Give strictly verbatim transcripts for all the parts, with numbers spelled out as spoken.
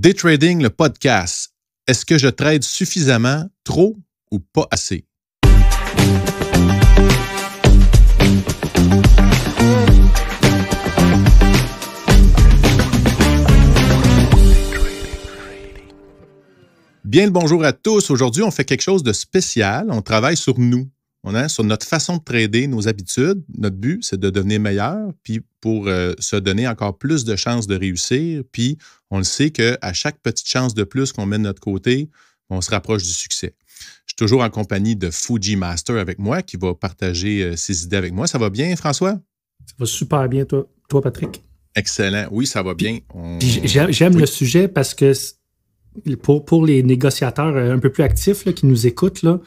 D*Trading, le podcast. Est-ce que je trade suffisamment, trop ou pas assez? Bien le bonjour à tous. Aujourd'hui, on fait quelque chose de spécial. On travaille sur nous. On a sur notre façon de trader, nos habitudes. Notre but, c'est de devenir meilleur, puis pour euh, se donner encore plus de chances de réussir. Puis on le sait qu'à chaque petite chance de plus qu'on met de notre côté, on se rapproche du succès. Je suis toujours en compagnie de Fuji Master avec moi, qui va partager euh, ses idées avec moi. Ça va bien, François? Ça va super bien, toi, toi Patrick. Excellent. Oui, ça va bien. On... J'aime oui. le sujet parce que... Pour, pour les négociateurs un peu plus actifs là, qui nous écoutent, là,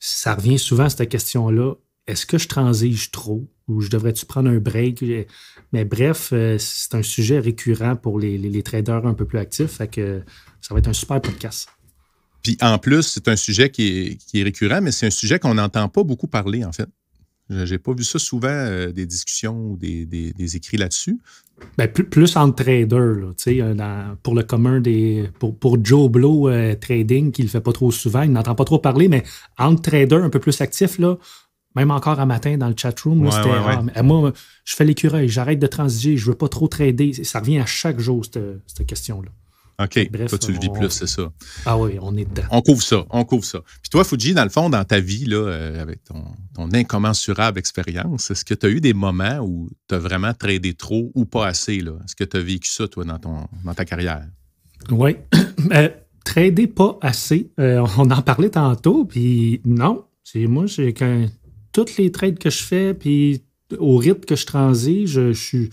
ça revient souvent à cette question-là. Est-ce que je transige trop ou je devrais-tu prendre un break? Mais bref, c'est un sujet récurrent pour les, les, les traders un peu plus actifs. Fait que ça va être un super podcast. Puis en plus, c'est un sujet qui est, qui est récurrent, mais c'est un sujet qu'on n'entend pas beaucoup parler, en fait. Je n'ai pas vu ça souvent, euh, des discussions ou des, des, des écrits là-dessus. Bien, plus, plus entre traders, là, tu sais, dans, pour le commun des. Pour, pour Joe Blow euh, Trading, qui ne le fait pas trop souvent, il n'entend pas trop parler, mais entre traders un peu plus actifs, là, même encore un matin dans le chatroom, ouais, c'était ouais, rare. Ouais. Moi, je fais l'écureuil, j'arrête de transiger, je ne veux pas trop trader. Ça revient à chaque jour, cette, cette question-là. OK. Bref, toi, tu le vis on... plus, c'est ça. Ah oui, on est dedans. On couvre ça, on couvre ça. Puis toi, Fuji, dans le fond, dans ta vie, là, euh, avec ton, ton incommensurable expérience, est-ce que tu as eu des moments où tu as vraiment tradé trop ou pas assez? Là? Est-ce que tu as vécu ça, toi, dans, ton, dans ta carrière? Oui. Euh, trader pas assez. Euh, on en parlait tantôt, puis non. C'est moi, c'est quand toutes les trades que je fais, puis au rythme que je transige, je, je suis...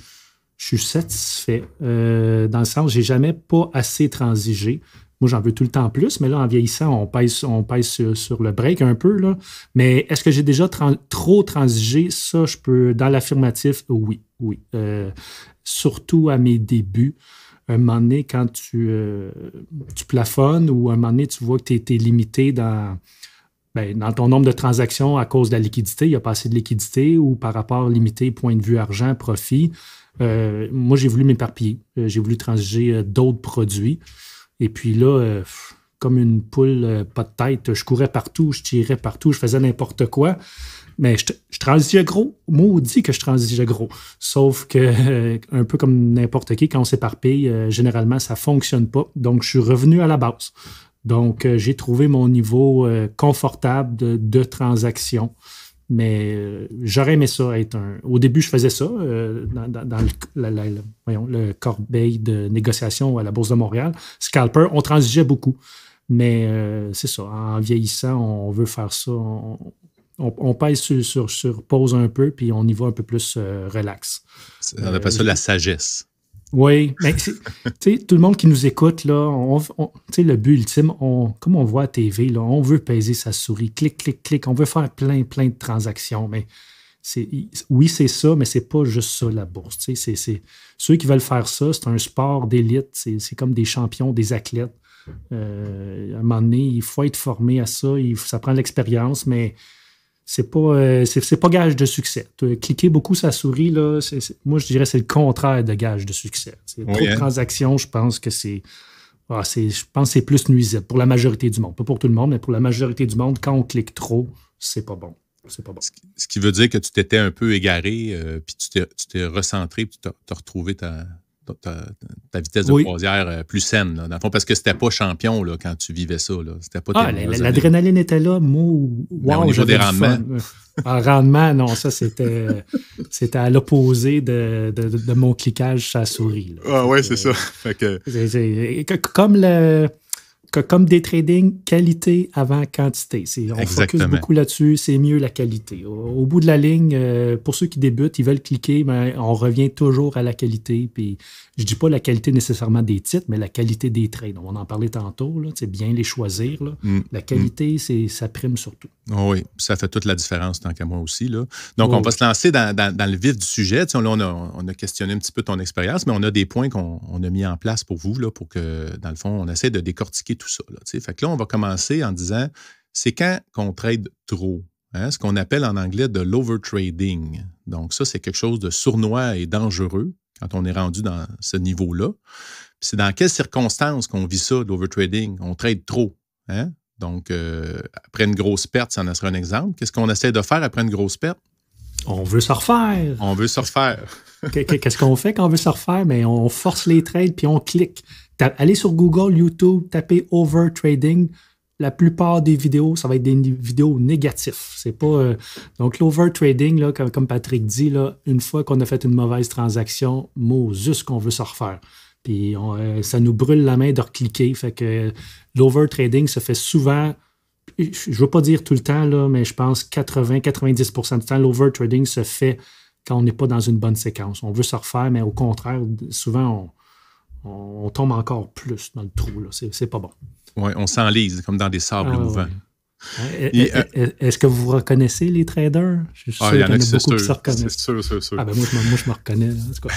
Je suis satisfait, euh, dans le sens, j'ai jamais pas assez transigé. Moi, j'en veux tout le temps plus, mais là, en vieillissant, on pèse, on pèse sur, sur le break un peu, là. Mais est-ce que j'ai déjà tran- trop transigé? Ça, je peux, dans l'affirmatif, oui, oui. Euh, surtout à mes débuts. Un moment donné, quand tu, euh, tu plafonnes ou un moment donné, tu vois que tu es limité dans... Bien, dans ton nombre de transactions à cause de la liquidité, il n'y a pas assez de liquidité ou par rapport limité, point de vue argent, profit. Euh, moi, j'ai voulu m'éparpiller. Euh, j'ai voulu transiger euh, d'autres produits. Et puis là, euh, comme une poule, euh, pas de tête, je courais partout, je tirais partout, je faisais n'importe quoi. Mais je, je transigeais gros. Maudit que je transigeais gros. Sauf que, euh, un peu comme n'importe qui, quand on s'éparpille, euh, généralement, ça ne fonctionne pas. Donc, je suis revenu à la base. Donc, euh, j'ai trouvé mon niveau euh, confortable de, de transaction. Mais euh, j'aurais aimé ça être un... Au début, je faisais ça euh, dans, dans, dans le, la, la, la, voyons, le corbeil de négociation à la Bourse de Montréal. Scalper, on transigeait beaucoup. Mais euh, c'est ça, en vieillissant, on veut faire ça. On, on, on pèse sur, sur, sur pause un peu, puis on y va un peu plus euh, relax. On appelle ça euh, la sagesse. Oui, mais ben, tout le monde qui nous écoute, là, on, on, le but ultime, on, comme on voit à T V, là, on veut peser sa souris, clic, clic, clic, on veut faire plein, plein de transactions. Mais c'est, oui, c'est ça, mais c'est pas juste ça, la bourse. C'est, c'est, ceux qui veulent faire ça, c'est un sport d'élite, c'est, c'est comme des champions, des athlètes. Euh, à un moment donné, il faut être formé à ça, il, ça prend de l'expérience, mais... C'est pas, euh, c'est, c'est pas gage de succès. Cliquer beaucoup sa souris, là, c'est, c'est, moi, je dirais que c'est le contraire de gage de succès. C'est oui, trop hein? de transactions, je pense que c'est, ah, c'est... Je pense que c'est plus nuisible pour la majorité du monde. Pas pour tout le monde, mais pour la majorité du monde, quand on clique trop, c'est pas bon. C'est pas bon. Ce qui veut dire que tu t'étais un peu égaré, euh, puis tu t'es, tu t'es recentré, puis tu as retrouvé ta... Ta, ta vitesse de oui. croisière plus saine, là, dans le fond, parce que c'était pas champion là, quand tu vivais ça. Là. C'était pas ah, l'adrénaline était là, moi, wow, j'avais des rendements. En rendement, non, ça, c'était, c'était à l'opposé de, de, de mon cliquage sur la souris. Là. Ah oui, c'est euh, ça. Fait que... c'est, c'est, comme le... Comme des trading, qualité avant quantité. C'est, on Exactement. focus beaucoup là-dessus, c'est mieux la qualité. Au, au bout de la ligne, euh, pour ceux qui débutent, ils veulent cliquer, mais on revient toujours à la qualité. Puis, je ne dis pas la qualité nécessairement des titres, mais la qualité des trades. On en parlait tantôt, là, c'est bien les choisir. Là. Mm. La qualité, mm. c'est, ça prime surtout. Oh oui, ça fait toute la différence tant qu'à moi aussi. Là. Donc, oh on oui. va se lancer dans, dans, dans le vif du sujet. Tu sais, là, on a, on a questionné un petit peu ton expérience, mais on a des points qu'on on a mis en place pour vous, là, pour que, dans le fond, on essaie de décortiquer tout ça. Là, fait que là, on va commencer en disant, c'est quand qu'on trade trop, hein? Ce qu'on appelle en anglais de l'overtrading. Donc ça, c'est quelque chose de sournois et dangereux quand on est rendu dans ce niveau-là. Puis c'est dans quelles circonstances qu'on vit ça, l'overtrading? On trade trop. Hein? Donc, euh, après une grosse perte, ça en sera un exemple. Qu'est-ce qu'on essaie de faire après une grosse perte? On veut se refaire. On veut se refaire. Qu'est-ce qu'on fait quand on veut se refaire? Mais on force les trades puis on clique. Allez sur Google, YouTube, tapez « overtrading ». La plupart des vidéos, ça va être des vidéos négatives. C'est pas euh, donc l'overtrading, comme, comme Patrick dit, là, une fois qu'on a fait une mauvaise transaction, Moses qu'on veut se refaire. Puis on, euh, ça nous brûle la main de recliquer. Fait que l'overtrading se fait souvent, je ne veux pas dire tout le temps, là, mais je pense quatre-vingts à quatre-vingt-dix pour cent du temps, l'overtrading se fait quand on n'est pas dans une bonne séquence. On veut se refaire, mais au contraire, souvent on, on, on tombe encore plus dans le trou. C'est pas bon. Oui, on s'enlise comme dans des sables ah, mouvants. Ouais. Euh, Est-ce que vous reconnaissez les traders? Je suis ah, sûr il y en a, y en a beaucoup sûr, qui se reconnaissent. Sûr, sûr, sûr. Ah, ben moi, moi, je me reconnais. Là, quoi.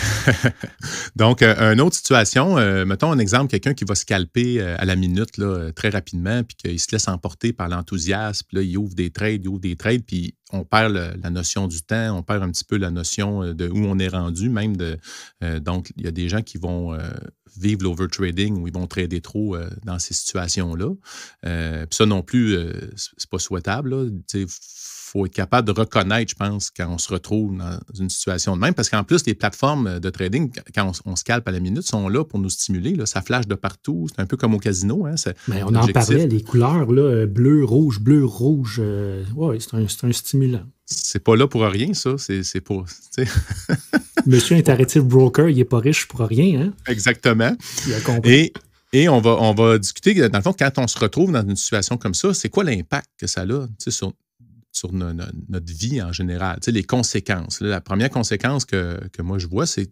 Donc, euh, une autre situation, euh, mettons un exemple, quelqu'un qui va scalper euh, à la minute là, très rapidement, puis qu'il se laisse emporter par l'enthousiasme, puis là, il ouvre des trades, il ouvre des trades, puis on perd le, la notion du temps, on perd un petit peu la notion de où on est rendu, même de... Euh, donc, il y a des gens qui vont... Euh, vivre l'overtrading où ils vont trader trop euh, dans ces situations-là. Euh, puis ça non plus, euh, c'est pas souhaitable. Il faut être capable de reconnaître, je pense, quand on se retrouve dans une situation de même. Parce qu'en plus, les plateformes de trading, quand on, on se calpe à la minute, sont là pour nous stimuler. Là. Ça flash de partout. C'est un peu comme au casino. Hein. Mais on en parlait, les couleurs, là, bleu, rouge, bleu, rouge. Euh, ouais, c'est un, un stimulant. C'est pas là pour rien, ça. C'est pour... Monsieur Interactive Broker, il n'est pas riche pour rien. Hein? Exactement. Il a compris. Et, et on, va, on va discuter, dans le fond, quand on se retrouve dans une situation comme ça, c'est quoi l'impact que ça a sur, sur no, no, notre vie en général, les conséquences. La première conséquence que, que moi je vois, c'est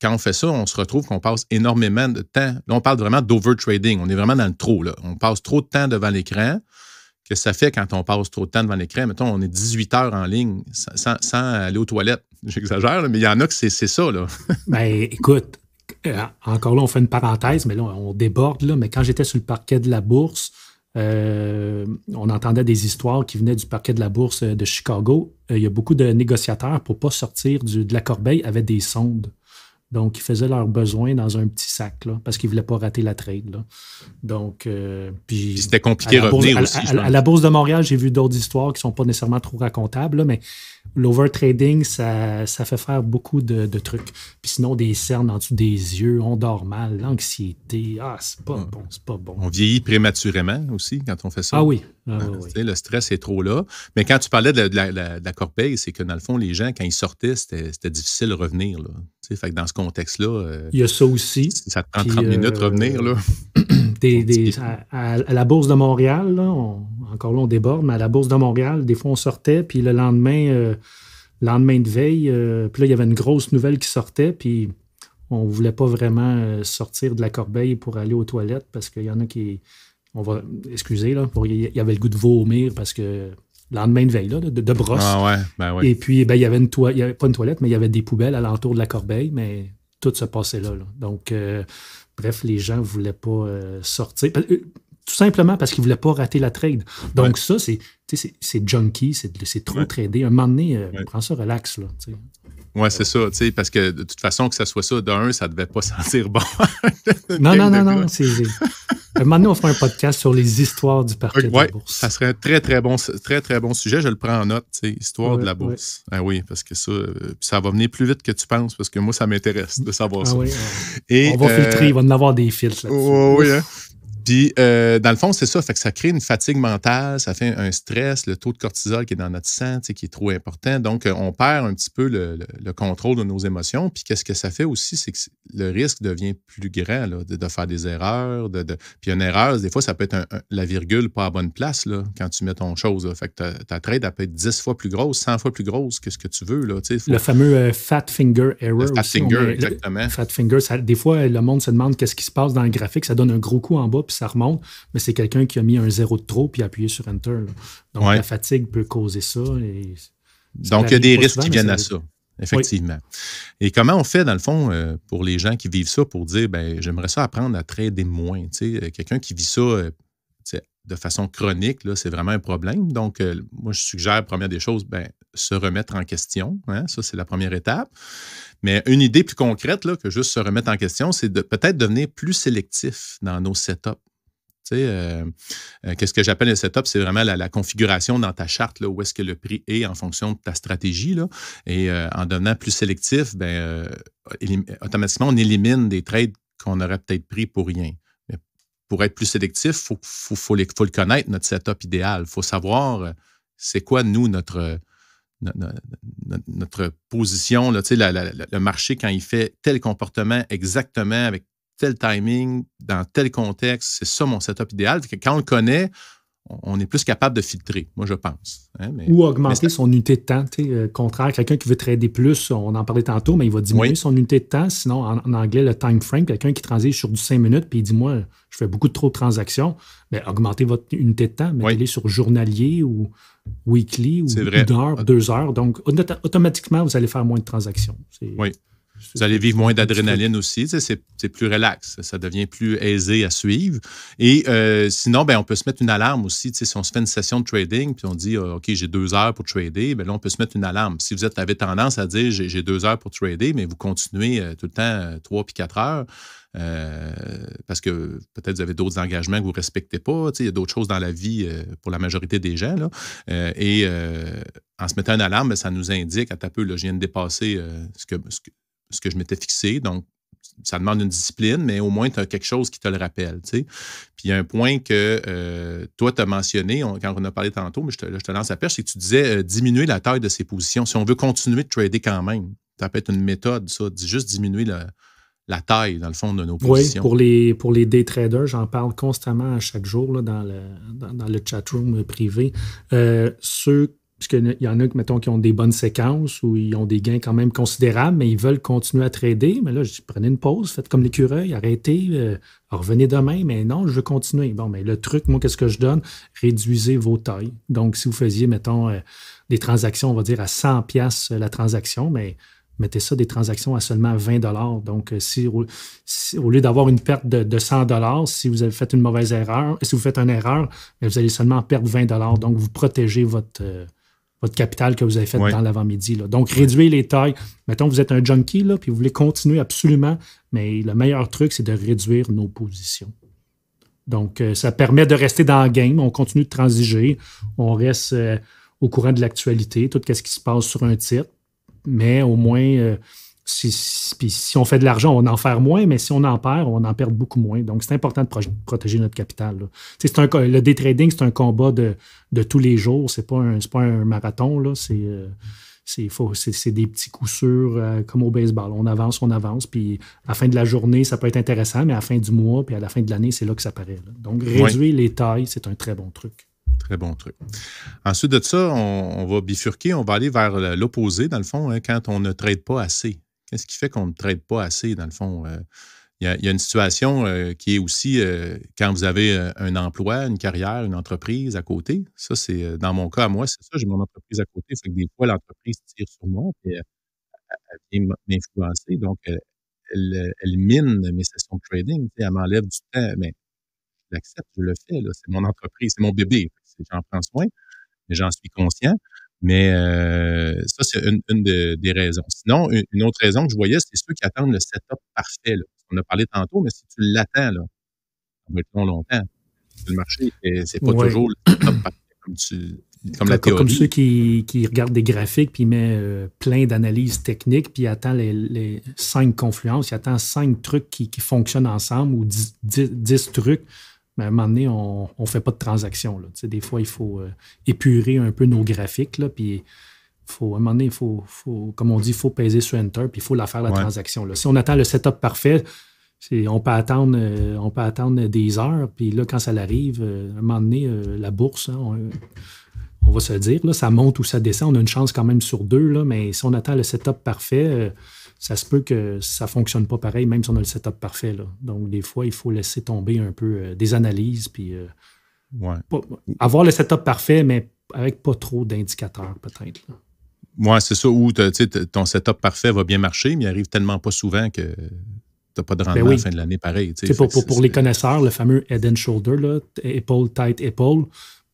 quand on fait ça, on se retrouve qu'on passe énormément de temps. Là, on parle vraiment d'overtrading. On est vraiment dans le trop. Là. On passe trop de temps devant l'écran. Que ça fait quand on passe trop de temps devant l'écran. Mettons, on est dix-huit heures en ligne sans, sans aller aux toilettes. J'exagère, mais il y en a que c'est ça. Là. Ben, écoute, encore là, on fait une parenthèse, mais là, on déborde. Là, mais quand j'étais sur le parquet de la Bourse, euh, on entendait des histoires qui venaient du parquet de la Bourse de Chicago. Il y a beaucoup de négociateurs, pour ne pas sortir du, de la corbeille, avaient des sondes. Donc, ils faisaient leurs besoins dans un petit sac, là, parce qu'ils ne voulaient pas rater la trade. Là. Donc, euh, puis, puis c'était compliqué de revenir aussi. À, à, à la Bourse de Montréal, j'ai vu d'autres histoires qui ne sont pas nécessairement trop racontables, là, mais l'overtrading, ça, ça fait faire beaucoup de, de trucs. Puis sinon, des cernes en dessous des yeux, on dort mal, l'anxiété. Ah, c'est pas bon, c'est pas bon. On vieillit prématurément aussi quand on fait ça. Ah oui. Ah, oui. Le stress est trop là. Mais quand tu parlais de la, de la, de la corbeille, c'est que dans le fond, les gens, quand ils sortaient, c'était difficile de revenir. Là. Fait que dans ce contexte-là, euh, il y a ça aussi. Ça te prend puis, trente minutes de euh, revenir. Là. Des, des, à, à la Bourse de Montréal, là, on, encore là, on déborde, mais à la Bourse de Montréal, des fois, on sortait, puis le lendemain, euh, lendemain de veille, euh, puis là, il y avait une grosse nouvelle qui sortait, puis on ne voulait pas vraiment sortir de la corbeille pour aller aux toilettes parce qu'il y en a qui... On va, excusez, là, pour, il y avait le goût de vomir parce que... Le lendemain de veille, là, de, de brosse. Ah ouais, ben ouais. Et puis, ben, il y avait une toile, il y avait pas une toilette, mais il y avait des poubelles alentour de la corbeille, mais tout se passait là. là. Donc, euh, bref, les gens ne voulaient pas euh, sortir. Tout simplement parce qu'ils ne voulaient pas rater la trade. Donc, ouais. ça, c'est junkie, c'est trop ouais. tradé. Un moment donné, euh, ouais. prends ça relax. Là, t'sais. Oui, c'est ça, tu sais, parce que de toute façon, que ça soit ça, d'un, ça ne devait pas sentir bon. non, non, non, non, non. Maintenant, on fera un podcast sur les histoires du parquet ouais, de la Bourse. Ça serait un très, très bon, très, très bon sujet. Je le prends en note, tu sais, histoire ouais, de la Bourse. Ouais. Ah oui, parce que ça, ça va venir plus vite que tu penses, parce que moi, ça m'intéresse de savoir ah ça. Oui, ouais. Et, on va euh, filtrer, il va en avoir des fils là-dessus. Oh, oui, hein? Puis, euh, dans le fond, c'est ça. Fait que ça crée une fatigue mentale, ça fait un stress, le taux de cortisol qui est dans notre sang, tu sais, qui est trop important. Donc, on perd un petit peu le, le, le contrôle de nos émotions. Puis, qu'est-ce que ça fait aussi? C'est que le risque devient plus grand là, de, de faire des erreurs. De, de... Puis, une erreur, des fois, ça peut être un, un, la virgule pas à bonne place là, quand tu mets ton chose. Là. Fait que ta, ta trade, elle peut être dix fois plus grosse, cent fois plus grosse que ce que tu veux. Là, tu sais, faut... Le fameux euh, fat finger error. Le fat aussi, finger, met, exactement. Le, fat finger, ça, des fois, le monde se demande qu'est-ce qui se passe dans le graphique. Ça donne un gros coup en bas, puis ça remonte, mais c'est quelqu'un qui a mis un zéro de trop puis a appuyé sur Enter. Là. Donc, ouais. la fatigue peut causer ça. Et ça Donc, il y a des risques souvent, qui viennent ça... à ça, effectivement. Oui. Et comment on fait, dans le fond, euh, pour les gens qui vivent ça, pour dire, ben j'aimerais ça apprendre à trader moins. Tu sais, quelqu'un qui vit ça euh, de façon chronique, c'est vraiment un problème. Donc, euh, moi, je suggère, première des choses, ben, se remettre en question. Hein, ça, c'est la première étape. Mais une idée plus concrète là, que juste se remettre en question, c'est de peut-être devenir plus sélectif dans nos setups. Tu sais, euh, euh, qu'est-ce que j'appelle le setup? C'est vraiment la, la configuration dans ta charte, là, où est-ce que le prix est en fonction de ta stratégie. Là. Et euh, en devenant plus sélectif, ben, euh, automatiquement, on élimine des trades qu'on aurait peut-être pris pour rien. Mais pour être plus sélectif, il faut, faut, faut, faut le connaître, notre setup idéal. Il faut savoir c'est quoi, nous, notre... Notre, notre, notre position, là, tu sais, la, la, la, le marché, quand il fait tel comportement exactement, avec tel timing, dans tel contexte, c'est ça mon setup idéal. Quand on le connaît, on est plus capable de filtrer, moi, je pense. Hein, mais, ou augmenter mais son unité de temps. Euh, contraire, quelqu'un qui veut trader plus, on en parlait tantôt, mais il va diminuer oui. son unité de temps. Sinon, en, en anglais, le time frame, quelqu'un qui transige sur du cinq minutes, puis il dit, moi, je fais beaucoup de trop de transactions, bien, augmentez votre unité de temps, mettez-les oui. sur journalier ou weekly, ou une heure, deux heures. Donc, automatiquement, vous allez faire moins de transactions. Oui. Vous allez vivre moins d'adrénaline aussi, c'est plus relax, ça devient plus aisé à suivre. Et euh, sinon, ben, on peut se mettre une alarme aussi. Si on se fait une session de trading, puis on dit euh, OK, j'ai deux heures pour trader, ben là, on peut se mettre une alarme. Si vous êtes, avez tendance à dire j'ai deux heures pour trader, mais vous continuez euh, tout le temps euh, trois puis quatre heures, euh, parce que peut-être vous avez d'autres engagements que vous ne respectez pas. Il y a d'autres choses dans la vie euh, pour la majorité des gens. Là, euh, et euh, en se mettant une alarme, ben, ça nous indique, à taper, là, je viens de dépasser euh, ce que. Ce que ce que je m'étais fixé. Donc, ça demande une discipline, mais au moins, tu as quelque chose qui te le rappelle. Tu sais. Puis, il y a un point que euh, toi, tu as mentionné, on, quand on a parlé tantôt, mais je te, là, je te lance la perche, c'est que tu disais euh, diminuer la taille de ses positions. Si on veut continuer de trader quand même, ça peut être une méthode, ça, juste diminuer la, la taille, dans le fond, de nos positions. Oui, pour les, pour les day traders, j'en parle constamment à chaque jour là, dans le, dans, dans le chatroom privé. Euh, ceux Parce qu'il y en a, mettons, qui ont des bonnes séquences ou ils ont des gains quand même considérables, mais ils veulent continuer à trader. Mais là, je dis, prenez une pause, faites comme l'écureuil, arrêtez, euh, revenez demain. Mais non, je veux continuer. Bon, mais le truc, moi, qu'est-ce que je donne? Réduisez vos tailles. Donc, si vous faisiez, mettons, euh, des transactions, on va dire, à cent dollars la transaction, mais mettez ça, des transactions à seulement vingt dollars. Donc, si au, si, au lieu d'avoir une perte de, de cent dollars, si vous avez fait une mauvaise erreur, si vous faites une erreur, bien, vous allez seulement perdre vingt dollars. Donc, vous protégez votre... Euh, votre capital que vous avez fait oui. dans l'avant-midi. Donc, réduire les tailles. Mettons, vous êtes un junkie, là, puis vous voulez continuer absolument, mais le meilleur truc, c'est de réduire nos positions. Donc, euh, ça permet de rester dans le game. On continue de transiger. On reste euh, au courant de l'actualité, tout ce qui se passe sur un titre. Mais au moins, euh, si, si, si on fait de l'argent, on en fait moins, mais si on en perd, on en perd beaucoup moins. Donc, c'est important de pro protéger notre capital. Là. C'est un, le day trading, c'est un combat de, de tous les jours. Ce n'est pas, pas un marathon. C'est euh, des petits coups sûrs euh, comme au baseball. On avance, on avance. Puis à la fin de la journée, ça peut être intéressant, mais à la fin du mois, puis à la fin de l'année, c'est là que ça paraît. Là. Donc, réduire oui. les tailles, c'est un très bon truc. Très bon truc. Ensuite de ça, on, on va bifurquer. On va aller vers l'opposé, dans le fond, hein, quand on ne trade pas assez. Qu'est-ce qui fait qu'on ne trade pas assez, dans le fond? Il euh, y, y a une situation euh, qui est aussi, euh, quand vous avez euh, un emploi, une carrière, une entreprise à côté, ça, c'est dans mon cas, à moi, c'est ça, j'ai mon entreprise à côté, fait que des fois, l'entreprise tire sur moi, puis elle, elle vient m'influencer, donc elle, elle, elle mine mes sessions de trading, elle m'enlève du temps, mais je l'accepte, je le fais, c'est mon entreprise, c'est mon bébé, j'en prends soin, mais j'en suis conscient. Mais euh, ça, c'est une, une de, des raisons. Sinon, une, une autre raison que je voyais, c'est ceux qui attendent le setup parfait. Là. On a parlé tantôt, mais si tu l'attends, là, ça va être long, longtemps. Le marché, c'est pas ouais. toujours le setup parfait comme, tu, comme la théorie. Comme ceux qui, qui regardent des graphiques puis ils mettent euh, plein d'analyses techniques puis ils attendent les, les cinq confluences, ils attendent cinq trucs qui, qui fonctionnent ensemble ou dix, dix, dix trucs. Mais à un moment donné, on ne fait pas de transaction. Là. Tu sais, des fois, il faut euh, épurer un peu nos graphiques. Là, puis faut, à un moment donné, il faut, faut, comme on dit, il faut peser sur Enter, puis il faut la faire la ouais. transaction. Là. Si on attend le setup parfait, on peut, attendre, euh, on peut attendre des heures. Puis là, quand ça l'arrive, euh, à un moment donné, euh, la bourse, hein, on, on va se dire, là, ça monte ou ça descend. On a une chance quand même sur deux. Là, mais si on attend le setup parfait, euh, ça se peut que ça ne fonctionne pas pareil, même si on a le setup parfait. Là. Donc, des fois, il faut laisser tomber un peu euh, des analyses, puis euh, ouais. pas, avoir le setup parfait, mais avec pas trop d'indicateurs, peut-être. Oui, c'est ça, où ton setup parfait va bien marcher, mais il arrive tellement pas souvent que n'as pas de rendement ben oui. à la fin de l'année pareil. Pour, pour, pour les connaisseurs, le fameux head and shoulder, là, épaule, tête, épaule,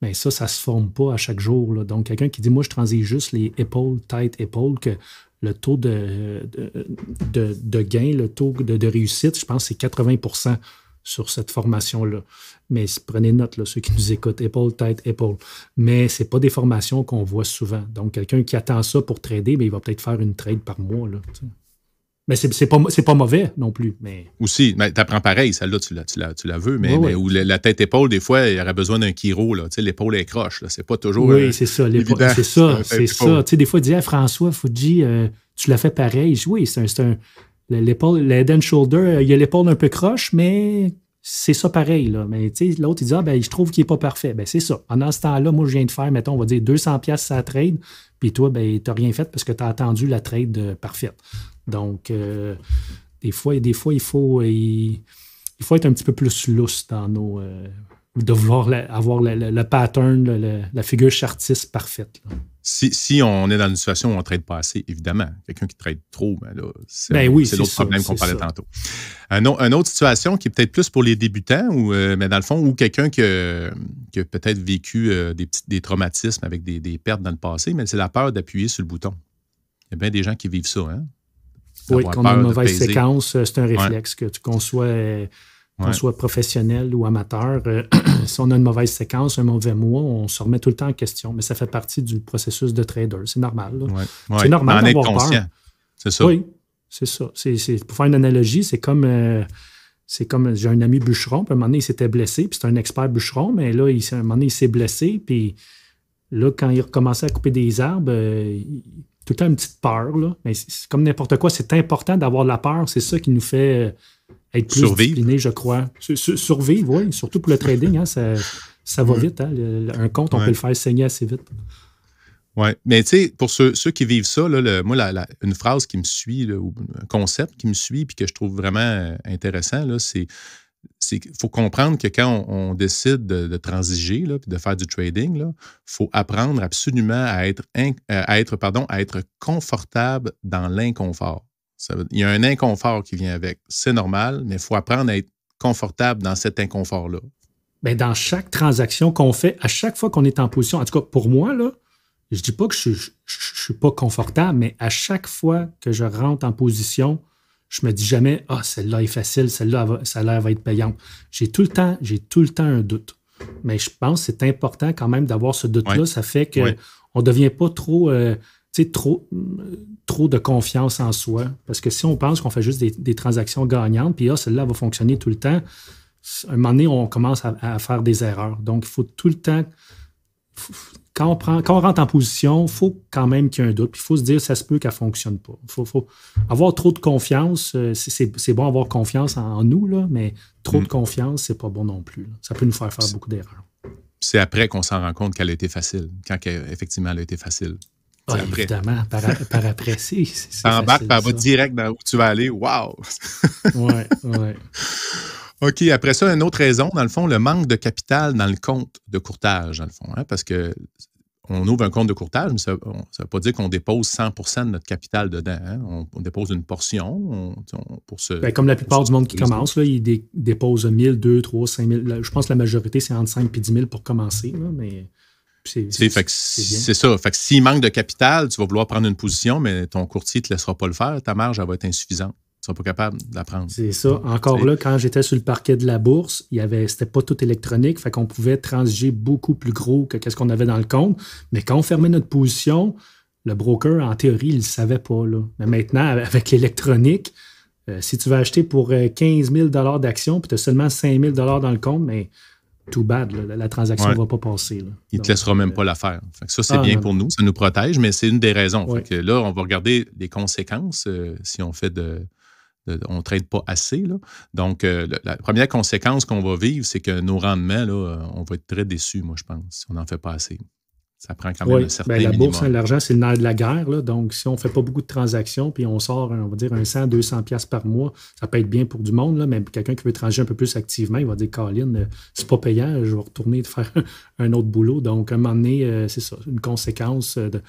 ben ça, ça ne se forme pas à chaque jour. Là. Donc, quelqu'un qui dit, moi, je transige juste les épaules, tête, épaule, que le taux de, de, de, de gain, le taux de, de réussite, je pense, c'est quatre-vingts pour cent sur cette formation-là. Mais prenez note, là, ceux qui nous écoutent, épaule, tête, épaule. Mais ce n'est pas des formations qu'on voit souvent. Donc, quelqu'un qui attend ça pour trader, bien, il va peut-être faire une trade par mois. Là, mais ce n'est pas, pas mauvais non plus. Mais... Aussi, tu apprends pareil, celle-là, tu la, tu la, tu la veux, mais, oui, mais oui. Où la, la tête-épaule, des fois, il y aura besoin d'un chiro. L'épaule est croche. Ce n'est pas toujours oui, euh, c'est ça, évident. C'est ça, c'est ça. Des fois, il dit à François, Fuji, euh, tu l'as fait pareil. Je dis, oui, c'est un... L'épaule, le head and shoulder, il y a l'épaule un peu croche, mais c'est ça pareil. Là. Mais tu sais, l'autre, il dit, ah, ben, je trouve qu'il n'est pas parfait. Ben, c'est ça. Pendant ce temps-là, moi, je viens de faire, mettons, on va dire deux cents dollars sur la trade, puis toi, ben, tu n'as rien fait parce que tu as attendu la trade euh, parfaite. Donc, euh, des fois, des fois il, faut, il, il faut être un petit peu plus lousse dans nos. Euh, de vouloir la, avoir le, le, le pattern, le, le, la figure chartiste parfaite. Là. Si, si on est dans une situation où on ne trade pas assez, évidemment. Quelqu'un qui trade trop, ben là, c'est ben oui, l'autre problème qu'on parlait ça. tantôt. Un, une autre situation qui est peut-être plus pour les débutants, ou euh, mais dans le fond, ou quelqu'un qui, euh, qui a peut-être vécu euh, des, petits, des traumatismes avec des, des pertes dans le passé, mais c'est la peur d'appuyer sur le bouton. Il y a bien des gens qui vivent ça. Hein? Oui, qu'on a une mauvaise séquence, c'est un réflexe ouais. que tu conçois... Euh, Qu'on ouais. soit professionnel ou amateur, euh, si on a une mauvaise séquence, un mauvais mois, on se remet tout le temps en question. Mais ça fait partie du processus de trader. C'est normal. Ouais. C'est ouais. normal d'avoir peur. C'est ça. Oui, c'est ça. C'est, c'est, pour faire une analogie, c'est comme... Euh, C'est comme, j'ai un ami bûcheron, puis à un moment donné, il s'était blessé, puis c'est un expert bûcheron, mais là, il, à un moment donné, il s'est blessé, puis là, quand il recommençait à couper des arbres, euh, il, tout le temps une petite peur. Là. Mais c'est comme n'importe quoi. C'est important d'avoir la peur. C'est ça qui nous fait... Euh, Être plus survivre. discipliné, je crois. Survivre, oui. Surtout pour le trading, hein, ça, ça va vite. Hein. Le, le, un compte, on ouais. peut le faire saigner assez vite. Oui. Mais tu sais, pour ceux, ceux qui vivent ça, là, le, moi, la, la, une phrase qui me suit, là, ou un concept qui me suit puis que je trouve vraiment intéressant, c'est qu'il faut comprendre que quand on, on décide de, de transiger là, puis de faire du trading, il faut apprendre absolument à être, in, à être, pardon, à être confortable dans l'inconfort. Ça veut, il y a un inconfort qui vient avec. C'est normal, mais il faut apprendre à être confortable dans cet inconfort-là. Bien, dans chaque transaction qu'on fait, à chaque fois qu'on est en position, en tout cas pour moi, là, je ne dis pas que je ne suis pas confortable, mais à chaque fois que je rentre en position, je ne me dis jamais « Ah, oh, celle-là est facile, celle-là, ça va être payante. » J'ai tout le temps, j'ai tout le temps un doute. Mais je pense que c'est important quand même d'avoir ce doute-là. Ouais. Ça fait qu'on ouais. ne devient pas trop... Euh, tu sais, trop, trop de confiance en soi. Parce que si on pense qu'on fait juste des, des transactions gagnantes, puis ah, celle-là va fonctionner tout le temps, à un moment donné, on commence à, à faire des erreurs. Donc, il faut tout le temps... Faut, quand, on prend, quand on rentre en position, il faut quand même qu'il y ait un doute. Puis il faut se dire, ça se peut qu'elle ne fonctionne pas. Il faut, faut avoir trop de confiance. C'est bon avoir confiance en, en nous, là, mais trop mmh. de confiance, c'est pas bon non plus. Là. Ça peut nous faire faire beaucoup d'erreurs. C'est après qu'on s'en rend compte qu'elle a été facile, quand elle, effectivement elle a été facile. Ah, évidemment, par, par après, c'est t'embarques, par va direct dans où tu vas aller. Wow! Oui, oui. OK, après ça, une autre raison, dans le fond, le manque de capital dans le compte de courtage, dans le fond. Hein, parce qu'on ouvre un compte de courtage, mais ça ne veut pas dire qu'on dépose cent pour cent de notre capital dedans. Hein, on, on dépose une portion. On, on, pour ce, Bien, comme la plupart pour du monde qui commence, là, ils dé, déposent mille, deux mille, trois mille, cinq mille. Là, je pense que la majorité, c'est entre cinq et dix mille pour commencer, là, mais... C'est ça. Fait que s'il manque de capital, tu vas vouloir prendre une position, mais ton courtier ne te laissera pas le faire. Ta marge, elle va être insuffisante. Tu ne seras pas capable de la prendre. C'est ça. Encore là, quand j'étais sur le parquet de la bourse, il y avait, c'était pas tout électronique. Fait qu'on pouvait transiger beaucoup plus gros que ce qu'on avait dans le compte. Mais quand on fermait notre position, le broker, en théorie, il ne le savait pas. Là. Mais maintenant, avec l'électronique, euh, si tu vas acheter pour quinze mille d'actions puis tu as seulement cinq mille dans le compte, mais... Too bad, là, la transaction ne ouais. va pas passer. Là. Il ne te laissera même euh, pas la faire. Ça, c'est ah, bien non, pour non. nous, ça nous protège, mais c'est une des raisons. Ouais. Fait que là, on va regarder les conséquences euh, si on fait de, de on ne trade pas assez. Là. Donc, euh, la, la première conséquence qu'on va vivre, c'est que nos rendements, là, on va être très déçus, moi, je pense, si on n'en fait pas assez. Ça prend quand même ouais. un certain ben, la minimum. Bourse, l'argent, c'est le nerf de la guerre. Là. Donc, si on ne fait pas beaucoup de transactions, puis on sort, on va dire, un cent, deux cents dollars par mois, ça peut être bien pour du monde, là, mais quelqu'un qui veut transiger un peu plus activement, il va dire, Colin, c'est pas payant, je vais retourner faire un autre boulot. Donc, à un moment donné, c'est ça, une conséquence de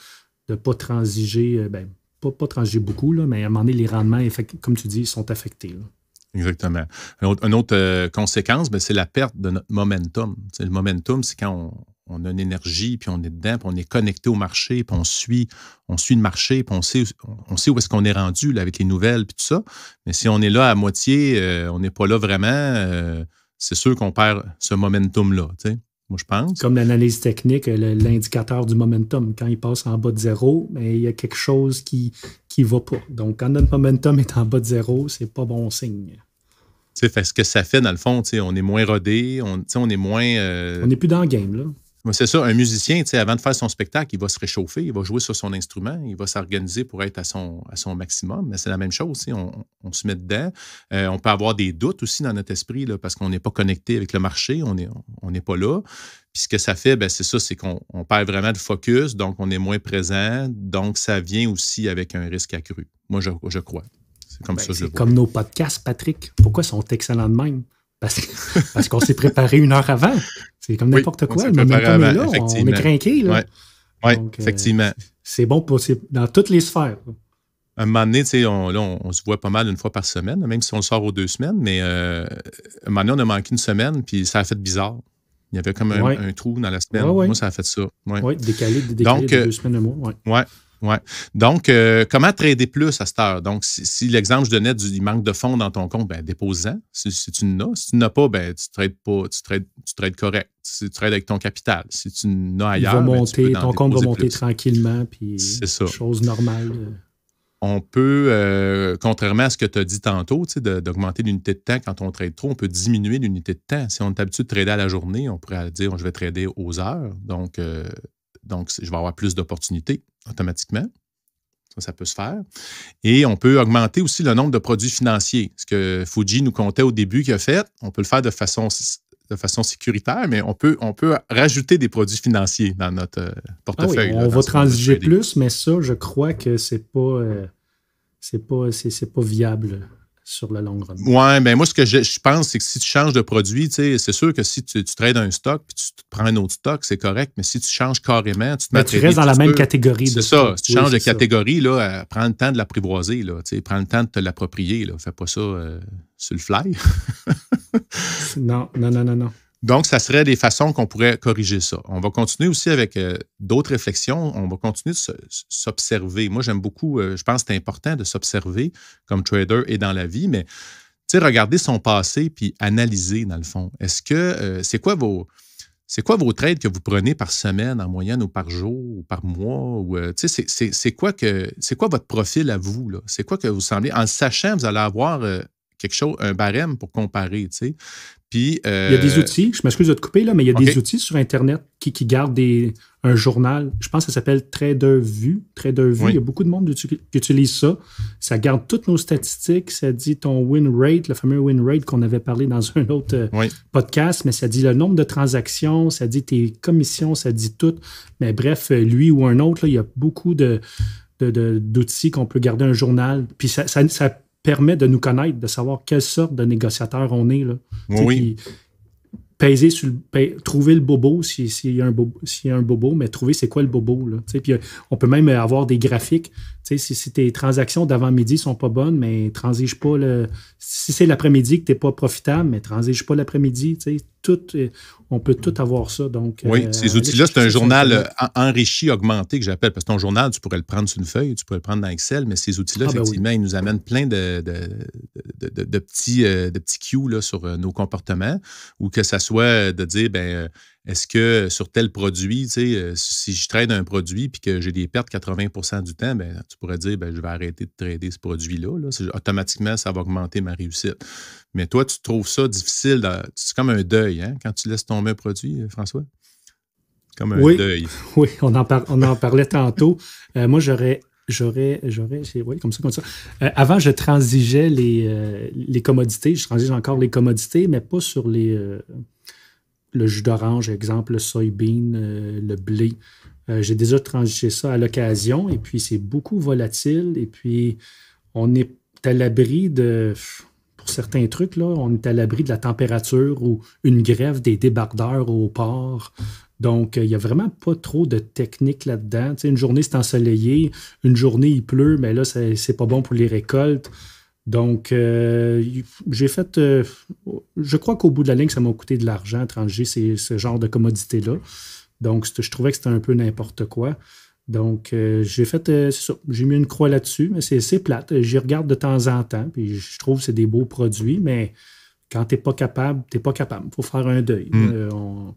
ne pas transiger, ben, pas, pas transiger beaucoup, là, mais à un moment donné, les rendements, comme tu dis, sont affectés. Là. Exactement. Une autre, une autre euh, conséquence, c'est la perte de notre momentum. T'sais, le momentum, c'est quand on, on a une énergie, puis on est dedans, puis on est connecté au marché, puis on suit, on suit le marché, puis on sait, on sait où est-ce qu'on est rendu là, avec les nouvelles, puis tout ça. Mais si on est là à moitié, euh, on n'est pas là vraiment, euh, c'est sûr qu'on perd ce momentum-là, tu sais. Moi, je pense. Comme l'analyse technique, l'indicateur du momentum, quand il passe en bas de zéro, bien, il y a quelque chose qui ne va pas. Donc, quand notre momentum est en bas de zéro, c'est pas bon signe. Tu sais, ce que ça fait, dans le fond, on est moins rodé, on, on est moins... Euh... On n'est plus dans le game, là. C'est ça, un musicien, tu sais, avant de faire son spectacle, il va se réchauffer, il va jouer sur son instrument, il va s'organiser pour être à son, à son maximum. Mais c'est la même chose, tu sais, on, on se met dedans. Euh, on peut avoir des doutes aussi dans notre esprit là, parce qu'on n'est pas connecté avec le marché, on n'est on est pas là. Puis ce que ça fait, c'est ça, c'est qu'on on perd vraiment de focus, donc on est moins présent, donc ça vient aussi avec un risque accru. Moi, je, je crois. C'est comme ben, ça je le vois. Comme nos podcasts, Patrick. Pourquoi sont excellents de même? Parce, parce qu'on s'est préparé une heure avant. C'est comme n'importe oui, quoi. On le momentum avant, est là, on est crinqué. Oui, ouais, effectivement. Euh, c'est bon pour, dans toutes les sphères. À un moment donné, on, là, on, on se voit pas mal une fois par semaine, même si on le sort aux deux semaines, mais euh, à un moment donné, on a manqué une semaine, puis ça a fait bizarre. Il y avait comme un, ouais. un trou dans la semaine. Ouais, ouais. Moi, ça a fait ça. Oui, ouais, décalé, décalé Donc, de euh, deux semaines à mois. Oui. Ouais. Ouais. Donc, euh, comment trader plus à cette heure? Donc, si, si l'exemple je donnais du manque de fonds dans ton compte, ben dépose-en si, si tu n'as. Si tu n'as pas, ben tu trades pas, tu trades, tu trades correct. Tu trades avec ton capital. Si tu n'as ailleurs, Il va ben, monter, tu peux en ton compte va monter plus. tranquillement, puis c'est chose normale. On peut, euh, contrairement à ce que tu as dit tantôt, d'augmenter l'unité de temps quand on trade trop, on peut diminuer l'unité de temps. Si on est habitué de trader à la journée, on pourrait dire je vais trader aux heures. Donc, euh, donc je vais avoir plus d'opportunités automatiquement. Ça, ça peut se faire. Et on peut augmenter aussi le nombre de produits financiers. Ce que Fuji nous comptait au début qu'il a fait, on peut le faire de façon, de façon sécuritaire, mais on peut, on peut rajouter des produits financiers dans notre portefeuille. Ah oui, on là, va transiger plus, mais ça, je crois que ce n'est pas, euh, c'est pas, c'est, c'est pas viable sur le long run. Oui, bien moi, ce que je, je pense, c'est que si tu changes de produit, c'est sûr que si tu, tu trades un stock puis tu te prends un autre stock, c'est correct, mais si tu changes carrément, tu te mets Tu restes dans la même catégorie. C'est ça. Si tu changes de catégorie, là, prends le temps de l'apprivoiser, là, prends le temps de te l'approprier. Fais pas ça euh, sur le fly. non, non, non, non, non. Donc, ça serait des façons qu'on pourrait corriger ça. On va continuer aussi avec euh, d'autres réflexions. On va continuer de s'observer. Moi, j'aime beaucoup, euh, je pense que c'est important de s'observer comme trader et dans la vie, mais regarder son passé puis analyser, dans le fond. Est-ce que, euh, c'est quoi vos... C'est quoi vos trades que vous prenez par semaine, en moyenne, ou par jour, ou par mois? Ou, euh, c'est quoi, quoi votre profil à vous? C'est quoi que vous semblez... En le sachant, vous allez avoir... Euh, quelque chose, un barème pour comparer, tu sais. Puis, euh... il y a des outils, je m'excuse de te couper, là, mais il y a okay. des outils sur Internet qui, qui gardent des, un journal. Je pense que ça s'appelle Trader View. Trader View, oui. Il y a beaucoup de monde qui utilise ça. Ça garde toutes nos statistiques. Ça dit ton win rate, le fameux win rate qu'on avait parlé dans un autre oui. podcast, mais ça dit le nombre de transactions, ça dit tes commissions, ça dit tout. Mais bref, lui ou un autre, là, il y a beaucoup de, de, de, d'outils qu'on peut garder un journal. Puis ça... ça, ça permet de nous connaître, de savoir quelle sorte de négociateur on est. Là. Oui. Peser sur le, pay, trouver le bobo s'il si y, si y a un bobo, mais trouver c'est quoi le bobo. Là. Puis on peut même avoir des graphiques. Si, si tes transactions d'avant-midi sont pas bonnes, mais transige pas le. Si c'est l'après-midi que tu n'es pas profitable, mais transige pas l'après-midi. On peut tout avoir ça. Donc, oui, euh, ces outils-là, c'est un journal enrichi, augmenté que j'appelle. Parce que ton journal, tu pourrais le prendre sur une feuille, tu pourrais le prendre dans Excel, mais ces outils-là, ah, effectivement, ben oui. ils nous amènent plein de, de, de, de, de petits, de petits cues là, sur nos comportements, ou que ça soit de dire, ben est-ce que sur tel produit, tu sais, si je trade un produit puis que j'ai des pertes quatre-vingts pour cent du temps, ben tu pourrais dire, ben je vais arrêter de trader ce produit-là. Là. Automatiquement, ça va augmenter ma réussite. Mais toi, tu trouves ça difficile. Dans... C'est comme un deuil, hein, quand tu laisses tomber un produit, François? Comme un oui, deuil. Oui, on en, par... on en parlait tantôt. Euh, moi, j'aurais... J'aurais, j'aurais, oui, comme ça, comme ça. Euh, avant, je transigeais les, euh, les commodités. Je transige encore les commodités, mais pas sur les... Euh... le jus d'orange, exemple, le soybean, euh, le blé. Euh, j'ai déjà transigé ça à l'occasion et puis c'est beaucoup volatile et puis on est à l'abri de, pour certains trucs, là, on est à l'abri de la température ou une grève des débardeurs au port. Donc, il n'y a vraiment pas trop de technique là-dedans. Tu sais, une journée, c'est ensoleillé. Une journée, il pleut, mais là, c'est pas bon pour les récoltes. Donc, euh, j'ai fait, euh, je crois qu'au bout de la ligne, ça m'a coûté de l'argent, trente G, ce genre de commodité-là. Donc, je trouvais que c'était un peu n'importe quoi. Donc, euh, j'ai fait, euh, c'est ça, j'ai mis une croix là-dessus, mais c'est plate. J'y regarde de temps en temps, puis je trouve que c'est des beaux produits, mais quand tu n'es pas capable, tu n'es pas capable. Il faut faire un deuil. Mmh. Euh, on...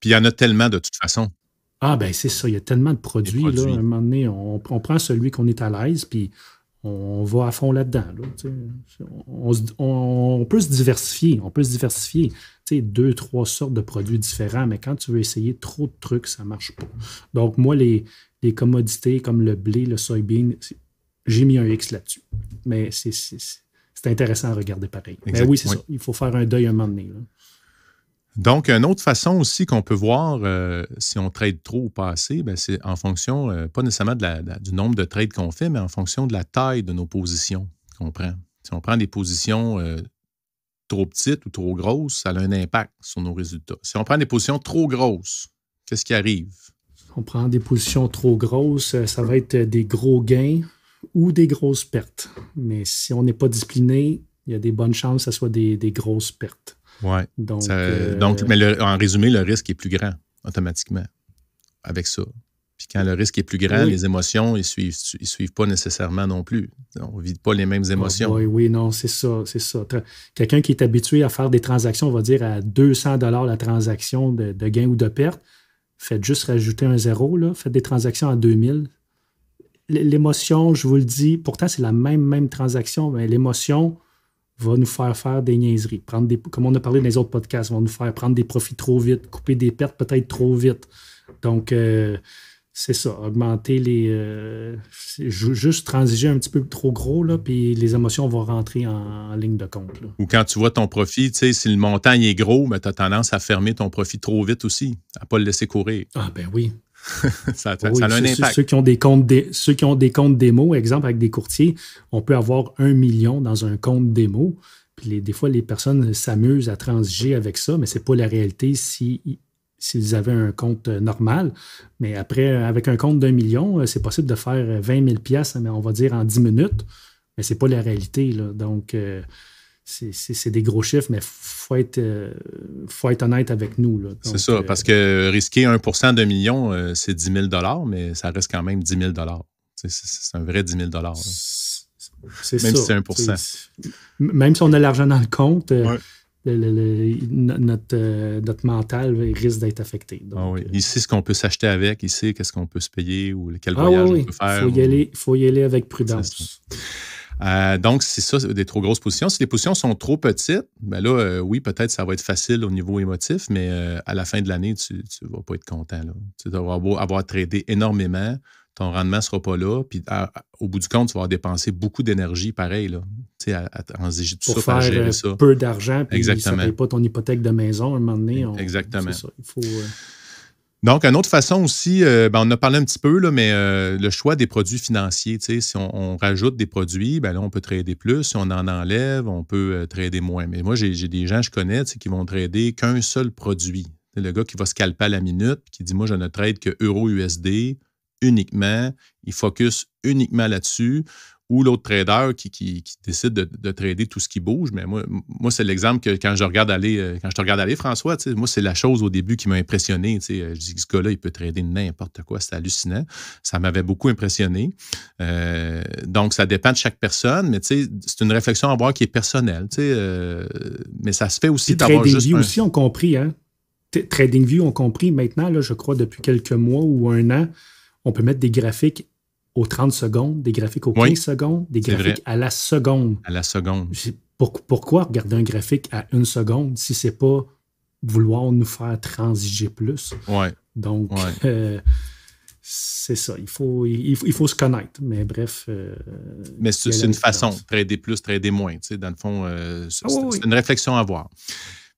Puis, il y en a tellement de toute façon. Ah, ben c'est ça, il y a tellement de produits. produits. Là, à un moment donné, on, on prend celui qu'on est à l'aise, puis on va à fond là-dedans. Là, on, on, on peut se diversifier. On peut se diversifier. Deux, trois sortes de produits différents, mais quand tu veux essayer trop de trucs, ça ne marche pas. Donc, moi, les, les commodités comme le blé, le soybean, j'ai mis un X là-dessus. Mais c'est intéressant à regarder pareil. Exact, mais oui, c'est oui. ça. Il faut faire un deuil un moment donné. Là. Donc, une autre façon aussi qu'on peut voir euh, si on trade trop ou pas assez, c'est en fonction, euh, pas nécessairement de la, de, du nombre de trades qu'on fait, mais en fonction de la taille de nos positions qu'on prend. Si on prend des positions euh, trop petites ou trop grosses, ça a un impact sur nos résultats. Si on prend des positions trop grosses, qu'est-ce qui arrive? On prend des positions trop grosses, ça va être des gros gains ou des grosses pertes. Mais si on n'est pas discipliné, il y a des bonnes chances que ce soit des, des grosses pertes. Oui. Donc, ça, euh, donc, mais le, en résumé, le risque est plus grand automatiquement avec ça. Puis quand le risque est plus grand, oui. les émotions, ils ne suivent, ils suivent pas nécessairement non plus. On ne vit pas les mêmes émotions. Oh, oui, oui, non, c'est ça, c'est ça. Quelqu'un qui est habitué à faire des transactions, on va dire à deux cents dollars la transaction de, de gain ou de perte, faites juste rajouter un zéro, là, faites des transactions à deux mille. L'émotion, je vous le dis, pourtant c'est la même, même transaction, mais l'émotion va nous faire faire des niaiseries. Prendre des, comme on a parlé dans les autres podcasts, va nous faire prendre des profits trop vite, couper des pertes peut-être trop vite. Donc, euh, c'est ça, augmenter les... Euh, juste transiger un petit peu trop gros, là, puis les émotions vont rentrer en, en ligne de compte. Là. Ou quand tu vois ton profit, tu sais, si le montant il est gros, ben, tu as tendance à fermer ton profit trop vite aussi, à ne pas le laisser courir. Ah ben oui. ça, ça, oui, ça a un ceux, impact. Ceux qui ont des comptes dé, ceux qui ont des comptes démo, exemple avec des courtiers, on peut avoir un million dans un compte démo. Puis les, des fois, les personnes s'amusent à transiger avec ça, mais ce n'est pas la réalité si, s'ils avaient un compte normal. Mais après, avec un compte d'un million, c'est possible de faire vingt mille piastres, mais on va dire en dix minutes. Mais ce n'est pas la réalité. Là. Donc, euh, c'est des gros chiffres, mais il faut, euh, faut être honnête avec nous. C'est ça, parce que risquer un pour cent d'un million, euh, c'est dix mille dollars, mais ça reste quand même dix mille dollars. C'est un vrai dix mille dollars. C'est ça. Même si c'est un pour cent. Même si on a l'argent dans le compte, euh, ouais. le, le, le, notre, euh, notre mental risque d'être affecté. Donc, ah oui. Il sait ce qu'on peut s'acheter avec, il sait qu'est-ce qu'on peut se payer ou quel ah voyage oui, on peut faire. Il ou... faut y aller avec prudence. Euh, donc, c'est ça, des trop grosses positions. Si les positions sont trop petites, ben là, euh, oui, peut-être ça va être facile au niveau émotif, mais euh, à la fin de l'année, tu ne vas pas être content. Là. Tu vas avoir, avoir tradé énormément, ton rendement ne sera pas là, puis à, à, au bout du compte, tu vas avoir dépensé beaucoup d'énergie, pareil, là, tu sais, à, à transiger tout pour ça, faire gérer ça. Peu d'argent, puis ça ne paye pas ton hypothèque de maison, à un moment donné. On, Exactement. Ça, il faut... Euh... Donc, une autre façon aussi, euh, ben, on en a parlé un petit peu, là, mais euh, le choix des produits financiers, tu sais, si on, on rajoute des produits, ben là, on peut trader plus. Si on en enlève, on peut euh, trader moins. Mais moi, j'ai des gens que je connais, tu sais, qui vont trader qu'un seul produit. Le gars qui va scalper à la minute, qui dit, moi, je ne trade que Euro U S D uniquement. Il focus uniquement là-dessus. Ou l'autre trader qui, qui, qui décide de, de trader tout ce qui bouge. Mais moi, moi c'est l'exemple que quand je regarde aller, quand je te regarde aller, François, tu sais, moi, c'est la chose au début qui m'a impressionné. Tu sais, je dis que ce gars-là, il peut trader n'importe quoi. C'est hallucinant. Ça m'avait beaucoup impressionné. Euh, donc, ça dépend de chaque personne, mais tu sais, c'est une réflexion à avoir qui est personnelle. Tu sais, euh, mais ça se fait aussi d'avoir juste... Trading View un... aussi ont compris. Hein? Trading View ont compris maintenant, là, je crois, depuis quelques mois ou un an, on peut mettre des graphiques aux trente secondes, des graphiques aux quinze oui, secondes, des graphiques à la seconde. À la seconde. Pourquoi regarder un graphique à une seconde si c'est pas vouloir nous faire transiger plus? Oui. Donc, ouais. euh, c'est ça. Il faut, il, faut, il faut se connaître. Mais bref. Euh, Mais c'est une différence. façon de trader plus, trader moins. Tu sais, dans le fond, euh, c'est oh, oui. une réflexion à avoir.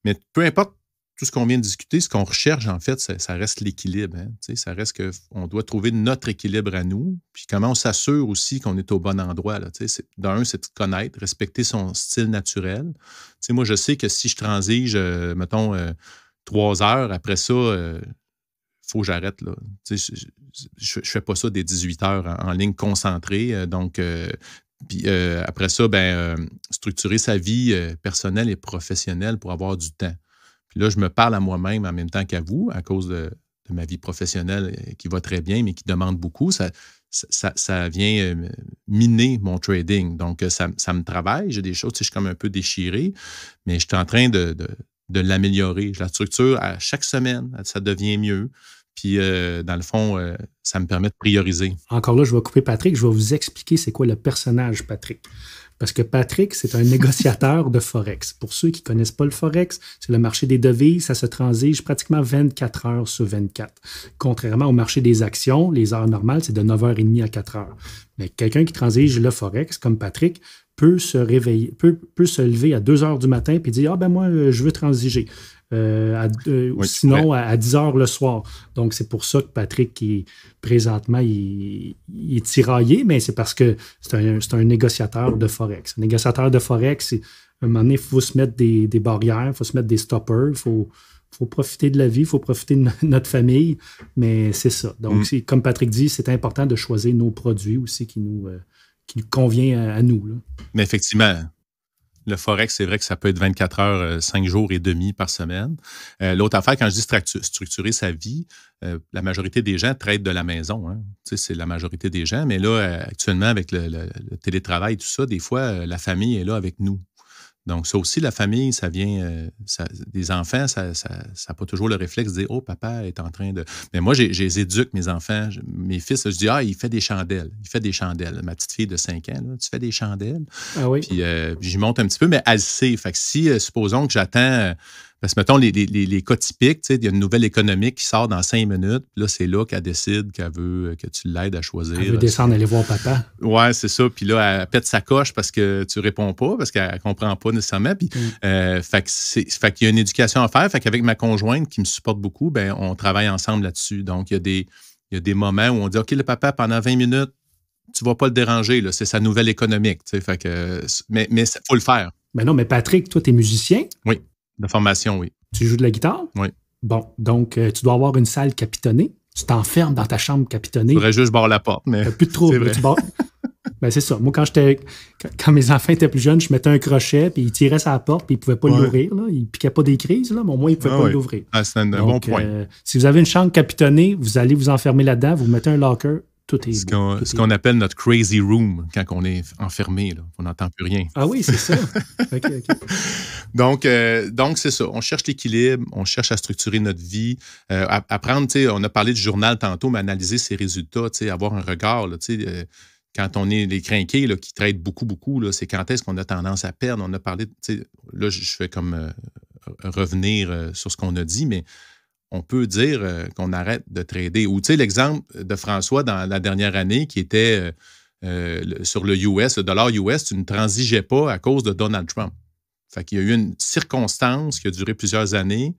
Mais peu importe tout ce qu'on vient de discuter, ce qu'on recherche, en fait, ça, ça reste l'équilibre. Hein? Tu sais, ça reste qu'on doit trouver notre équilibre à nous. Puis comment on s'assure aussi qu'on est au bon endroit. Là? Tu sais, d'un, c'est de connaître, respecter son style naturel. Tu sais, moi, je sais que si je transige, euh, mettons, euh, trois heures, après ça, euh, faut que j'arrête. Tu sais, je ne fais pas ça des dix-huit heures en, en ligne concentrée. Euh, donc, euh, Puis euh, après ça, ben, euh, structurer sa vie euh, personnelle et professionnelle pour avoir du temps. Puis là, je me parle à moi-même en même temps qu'à vous à cause de, de ma vie professionnelle qui va très bien, mais qui demande beaucoup. Ça, ça, ça vient miner mon trading. Donc, ça, ça me travaille. J'ai des choses, tu sais, je suis comme un peu déchiré, mais je suis en train de, de, de l'améliorer. Je la structure à chaque semaine. Ça devient mieux. Puis, euh, dans le fond, euh, ça me permet de prioriser. Encore là, je vais couper Patrick. Je vais vous expliquer c'est quoi le personnage Patrick. Parce que Patrick, c'est un négociateur de Forex. Pour ceux qui ne connaissent pas le Forex, c'est le marché des devises. Ça se transige pratiquement vingt-quatre heures sur vingt-quatre. Contrairement au marché des actions, les heures normales, c'est de neuf heures trente à quatre heures. Mais quelqu'un qui transige le Forex, comme Patrick, peut se réveiller, peut, peut se lever à deux heures du matin et dire « Ah ben moi, je veux transiger ». Euh, à, euh, oui, sinon à, à dix heures le soir. Donc, c'est pour ça que Patrick, est, présentement, il, il est tiraillé, mais c'est parce que c'est un, c'est un négociateur de Forex. Un négociateur de Forex, à un moment donné, il faut se mettre des, des barrières, il faut se mettre des stoppers, il faut, faut profiter de la vie, il faut profiter de notre famille, mais c'est ça. Donc, mm. c'est, comme Patrick dit, c'est important de choisir nos produits aussi qui nous, euh, qui nous convient à, à nous. Là. Mais effectivement, le Forex, c'est vrai que ça peut être vingt-quatre heures, cinq jours et demi par semaine. Euh, l'autre affaire, quand je dis structurer sa vie, euh, la majorité des gens traitent de la maison. Hein. Tu sais, c'est la majorité des gens. Mais là, actuellement, avec le, le, le télétravail et tout ça, des fois, la famille est là avec nous. Donc, ça aussi, la famille, ça vient... Euh, ça, des enfants, ça n'a ça, ça pas toujours le réflexe de dire « Oh, papa est en train de... » Mais moi, j'ai, j'ai éduque mes enfants, mes fils. Je dis « Ah, il fait des chandelles. Il fait des chandelles. » Ma petite fille de cinq ans, là, « Tu fais des chandelles? » Ah oui. Puis, euh, j'y monte un petit peu, mais elle sait. Fait que si, euh, supposons que j'attends... Euh, parce que, mettons, les, les, les cas typiques, tu sais, il y a une nouvelle économique qui sort dans cinq minutes. Puis là, c'est là qu'elle décide qu'elle veut que tu l'aides à choisir. Elle veut descendre, aller voir papa. Ouais, c'est ça. Puis là, elle pète sa coche parce que tu réponds pas, parce qu'elle ne comprend pas nécessairement. Puis, mm. euh, fait, que c'est, fait qu'il y a une éducation à faire. Fait qu'avec ma conjointe qui me supporte beaucoup, ben on travaille ensemble là-dessus. Donc, il y a des, il y a des moments où on dit « OK, le papa, pendant vingt minutes, tu ne vas pas le déranger. Là, c'est sa nouvelle économique. Tu sais, » fait que, mais il faut le faire. Ben non, mais Patrick, toi, tu es musicien. Oui. De formation, oui. Tu joues de la guitare? Oui. Bon, donc euh, tu dois avoir une salle capitonnée. Tu t'enfermes dans ta chambre capitonnée. Il faudrait juste barrer la porte, mais... T'as plus de trouble, tu barres. Ben, c'est ça. Moi, quand j'étais, quand mes enfants étaient plus jeunes, je mettais un crochet, puis ils tiraient sur la porte, puis ils ne pouvaient pas ouais. l'ouvrir. Là. Ils ne piquaient pas des crises, là, mais au moins, ils ne pouvaient ah, pas oui. l'ouvrir. Ah, c'est un donc, bon point. Euh, si vous avez une chambre capitonnée, vous allez vous enfermer là-dedans, vous mettez un locker, tout est Ce, beau, qu'on, tout ce est qu'on appelle notre crazy room, quand on est enfermé, là, on n'entend plus rien. Ah oui, c'est ça. okay, okay. Donc, euh, donc, c'est ça. On cherche l'équilibre, on cherche à structurer notre vie, euh, à, à prendre, tu sais, on a parlé du journal tantôt, mais analyser ses résultats, tu sais, avoir un regard, là, tu sais, euh, quand on est les crinqués là, qui traitent beaucoup, beaucoup, là, c'est quand est-ce qu'on a tendance à perdre. On a parlé, tu sais, là, je fais comme euh, revenir euh, sur ce qu'on a dit, mais on peut dire euh, qu'on arrête de trader. Ou tu sais, l'exemple de François dans la dernière année qui était euh, euh, sur le U S, le dollar U S, tu ne transigeais pas à cause de Donald Trump. Fait qu'il y a eu une circonstance qui a duré plusieurs années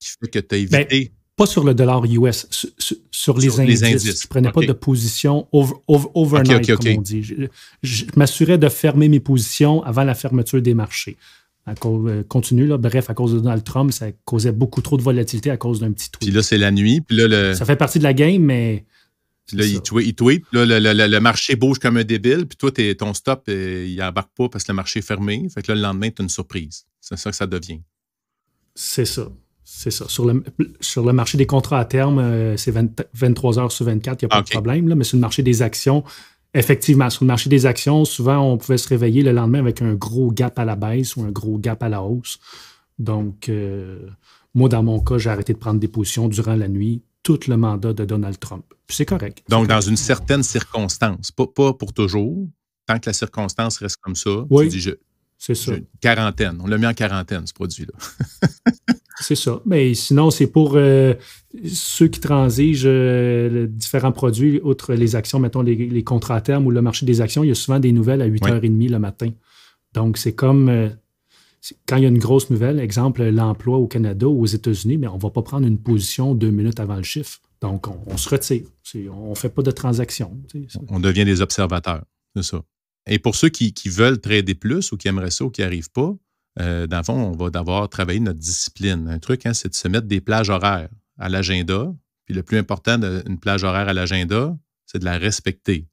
qui fait que tu as évité... Ben, pas sur le dollar U S, sur, sur, sur les, indices. les indices. Je ne prenais okay. pas de position over, over, overnight, okay, okay, okay. comme on dit. Je, je m'assurais de fermer mes positions avant la fermeture des marchés. À cause, euh, continue, là. Bref, à cause de Donald Trump, ça causait beaucoup trop de volatilité à cause d'un petit tweet. Puis là, c'est la nuit. Puis là, le... Ça fait partie de la game, mais... Puis là, il tweet, il tweet. Là, le, le, le marché bouge comme un débile. Puis toi, t'es, ton stop, il n'embarque pas parce que le marché est fermé. Fait que là, le lendemain, tu as une surprise. C'est ça que ça devient. C'est ça. C'est ça. Sur le, sur le marché des contrats à terme, euh, c'est vingt-trois heures sur vingt-quatre. Il n'y a pas okay. de problème. Là, mais sur le marché des actions... Effectivement, sur le marché des actions, souvent, on pouvait se réveiller le lendemain avec un gros gap à la baisse ou un gros gap à la hausse. Donc, euh, moi, dans mon cas, j'ai arrêté de prendre des positions durant la nuit, tout le mandat de Donald Trump. Puis c'est correct. Donc, c'est correct. Dans une certaine circonstance, pas, pas pour toujours, tant que la circonstance reste comme ça, oui, tu dis je, c'est ça. Je, quarantaine. On l'a mis en quarantaine, ce produit-là. C'est ça. Mais sinon, c'est pour euh, ceux qui transigent euh, différents produits, outre les actions, mettons les, les contrats à terme ou le marché des actions, il y a souvent des nouvelles à huit heures trente oui. le matin. Donc, c'est comme euh, c'est, quand il y a une grosse nouvelle, exemple, l'emploi au Canada ou aux États-Unis, mais on ne va pas prendre une position deux minutes avant le chiffre. Donc, on, on se retire. C'est, on ne fait pas de transaction. Tu sais, on devient des observateurs, c'est ça. Et pour ceux qui, qui veulent trader plus ou qui aimeraient ça ou qui n'arrivent pas, Euh, dans le fond, on va devoir travailler notre discipline. Un truc, hein, c'est de se mettre des plages horaires à l'agenda. Puis le plus important d'une plage horaire à l'agenda, c'est de la respecter.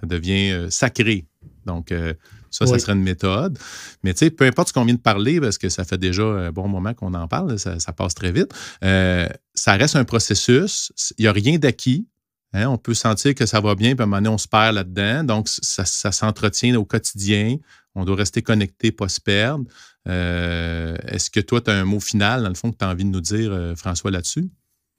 Ça devient euh, sacré. Donc, euh, ça, oui. ça serait une méthode. Mais tu sais, peu importe ce qu'on vient de parler, parce que ça fait déjà un bon moment qu'on en parle, ça, ça passe très vite, euh, ça reste un processus, il n'y a rien d'acquis. Hein, on peut sentir que ça va bien, puis à un moment donné, on se perd là-dedans. Donc, ça, ça s'entretient au quotidien. On doit rester connecté, pas se perdre. Euh, Est-ce que toi, tu as un mot final, dans le fond, que tu as envie de nous dire, euh, François, là-dessus?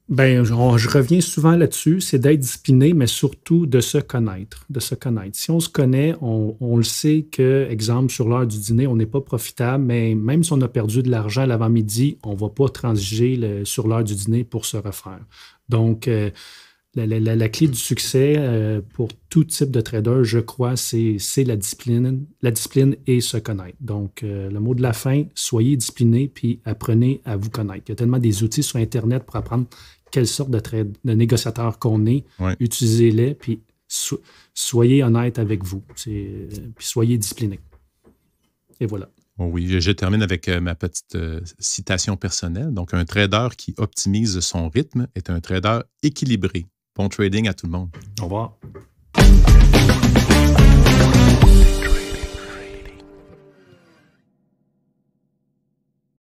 Bien, je, je reviens souvent là-dessus. C'est d'être discipliné, mais surtout de se connaître. De se connaître. Si on se connaît, on, on le sait que, exemple, sur l'heure du dîner, on n'est pas profitable, mais même si on a perdu de l'argent à l'avant-midi, on ne va pas transiger le, sur l'heure du dîner pour se refaire. Donc, euh, La, la, la clé du succès euh, pour tout type de trader, je crois, c'est la discipline, la discipline et se connaître. Donc, euh, le mot de la fin, soyez disciplinés puis apprenez à vous connaître. Il y a tellement des outils sur Internet pour apprendre quelle sorte de, de négociateur qu'on est. Ouais. Utilisez-les puis so soyez honnête avec vous. Euh, puis soyez disciplinés. Et voilà. Oh oui, je, je termine avec euh, ma petite euh, citation personnelle. Donc, un trader qui optimise son rythme est un trader équilibré. Bon trading à tout le monde. Au revoir.